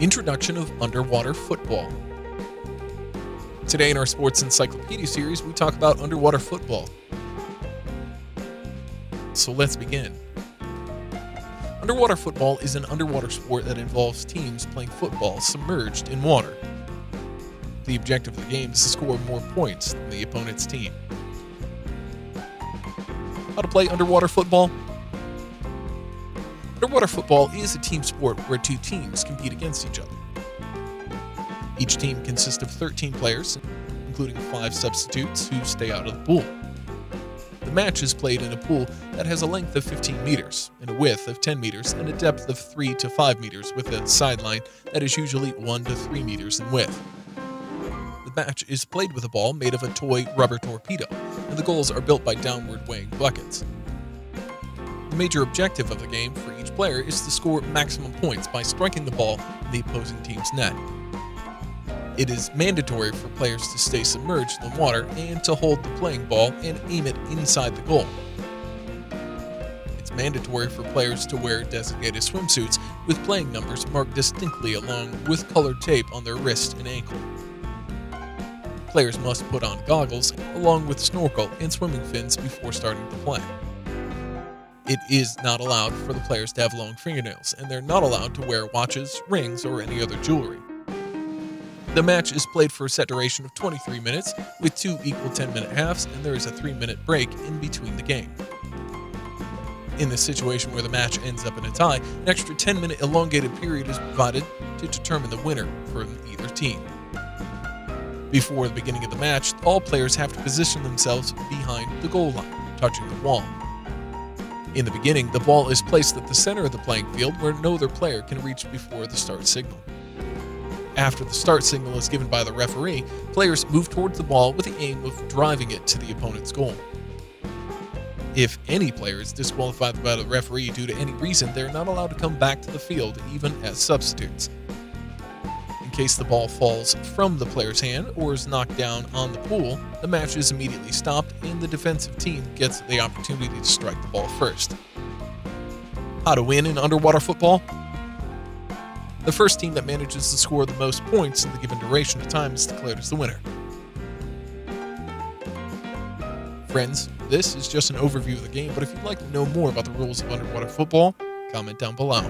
Introduction of Underwater Football. Today in our Sports Encyclopedia series, we talk about underwater football. So let's begin. Underwater football is an underwater sport that involves teams playing football submerged in water. The objective of the game is to score more points than the opponent's team. How to play underwater football? Underwater football is a team sport where two teams compete against each other. Each team consists of 13 players, including 5 substitutes who stay out of the pool. The match is played in a pool that has a length of 15 meters, and a width of 10 meters, and a depth of 3 to 5 meters, with a sideline that is usually 1 to 3 meters in width. The match is played with a ball made of a toy rubber torpedo, and the goals are built by downward-weighing buckets. The major objective of the game for each player is to score maximum points by striking the ball in the opposing team's net. It is mandatory for players to stay submerged in the water and to hold the playing ball and aim it inside the goal. It's mandatory for players to wear designated swimsuits with playing numbers marked distinctly along with colored tape on their wrist and ankle. Players must put on goggles along with snorkel and swimming fins before starting to play. It is not allowed for the players to have long fingernails, and they're not allowed to wear watches, rings, or any other jewelry. The match is played for a set duration of 23 minutes, with 2 equal 10-minute halves, and there is a 3-minute break in between the game. In the situation where the match ends up in a tie, an extra 10-minute elongated period is provided to determine the winner for either team. Before the beginning of the match, all players have to position themselves behind the goal line, touching the wall. In the beginning, the ball is placed at the center of the playing field where no other player can reach before the start signal. After the start signal is given by the referee, players move towards the ball with the aim of driving it to the opponent's goal. If any player is disqualified by the referee due to any reason, they are not allowed to come back to the field, even as substitutes. In case the ball falls from the player's hand or is knocked down on the pool, the match is immediately stopped and the defensive team gets the opportunity to strike the ball first. How to win in underwater football? The first team that manages to score the most points in the given duration of time is declared as the winner. Friends, this is just an overview of the game, but if you'd like to know more about the rules of underwater football, comment down below.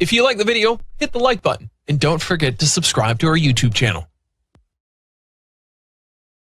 If you like the video, hit the like button, and don't forget to subscribe to our YouTube channel.